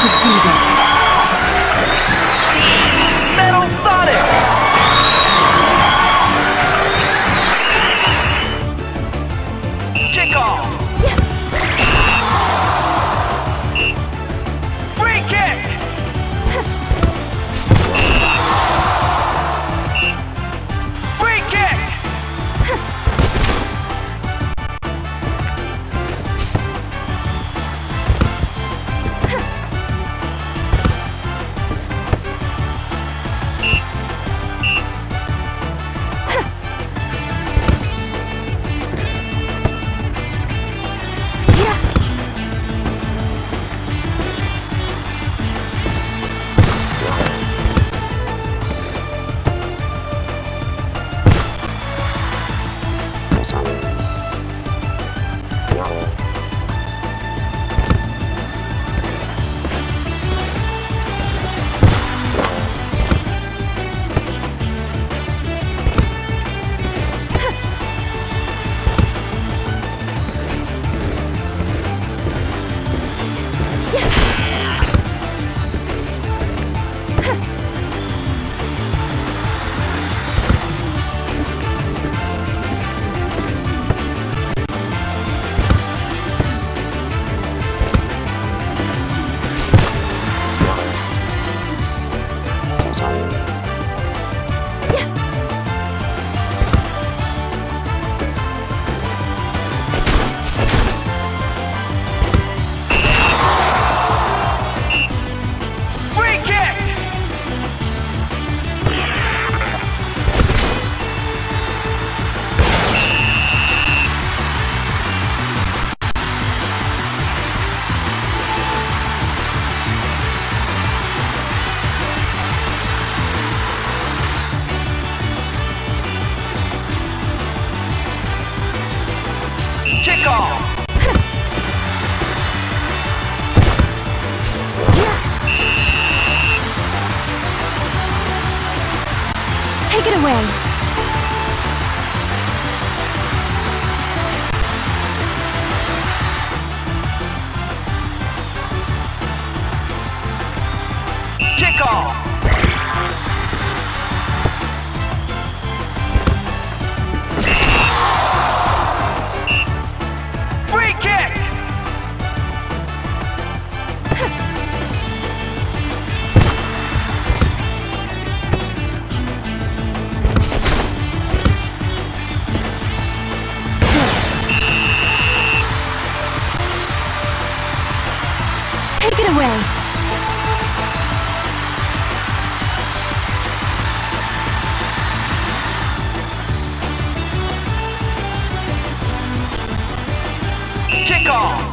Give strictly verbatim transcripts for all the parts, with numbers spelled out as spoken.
to do this. Metal Sonic! Kick off! Yeah. Free kick! Free Take it away. Kick off. Free kick. Take it away. Kick off.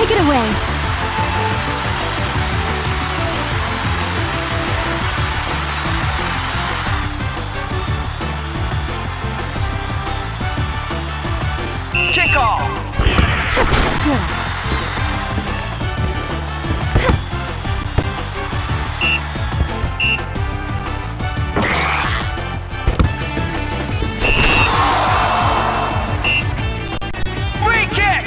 Take it away. Kick off. Free kick.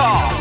off!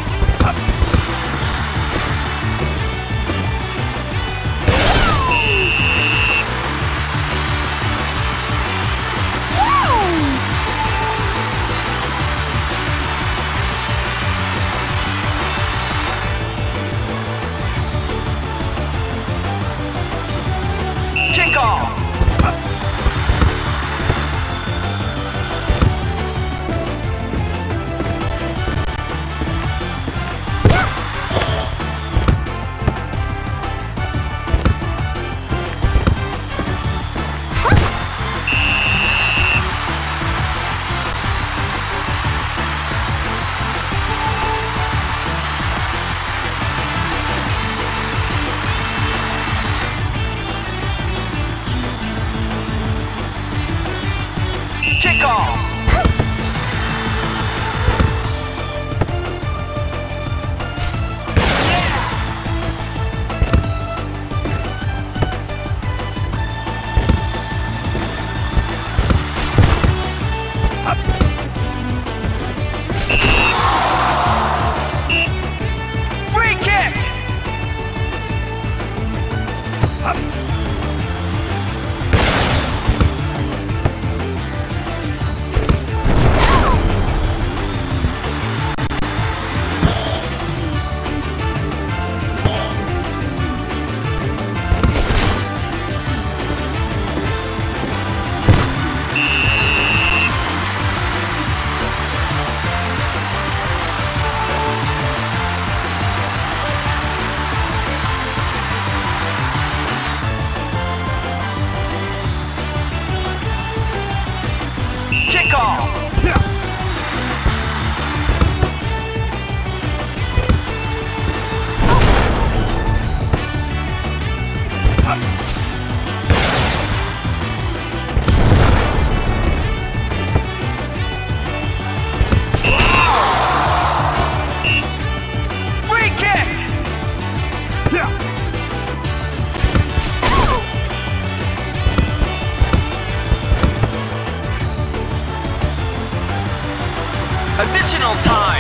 Additional time!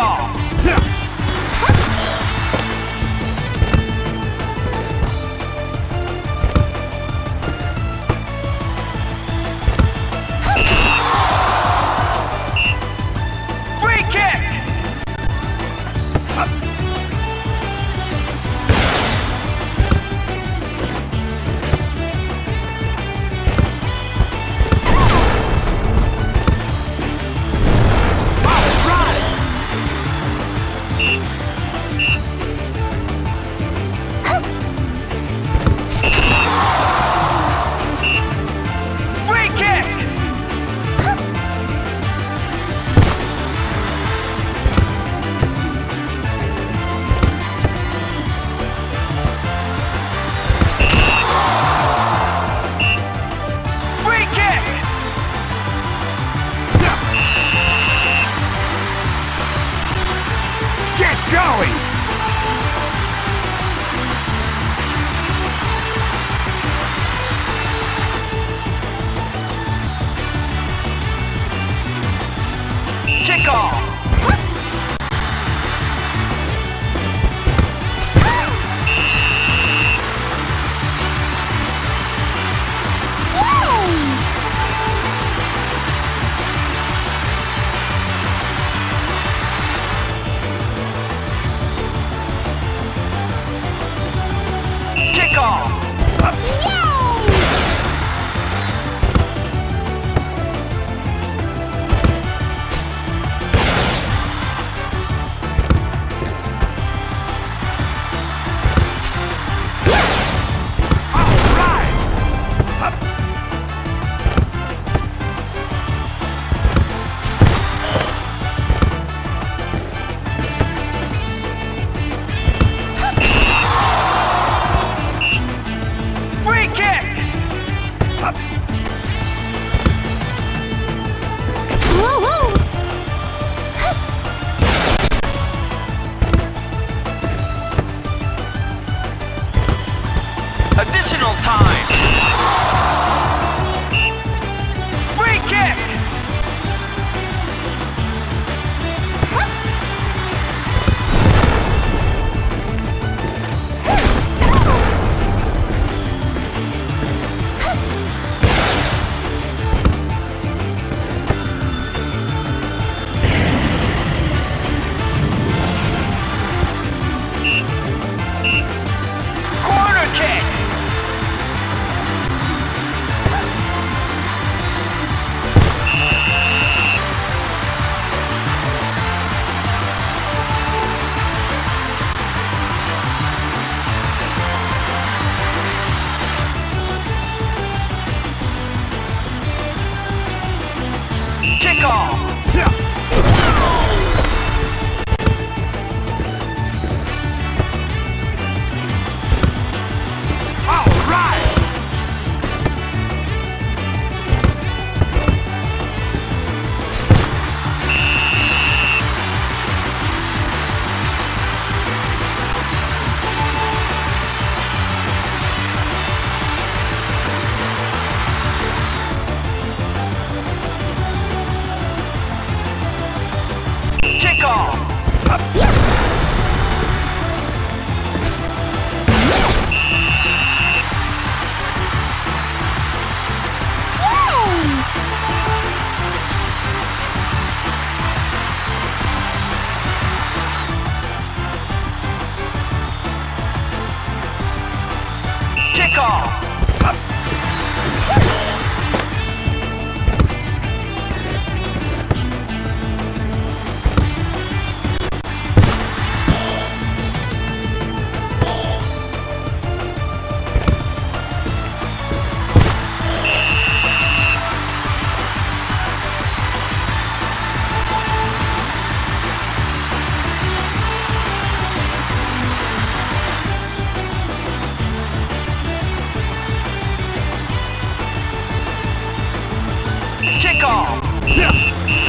all. Free kick. Additional time. Free kick. Corner kick. Kick off!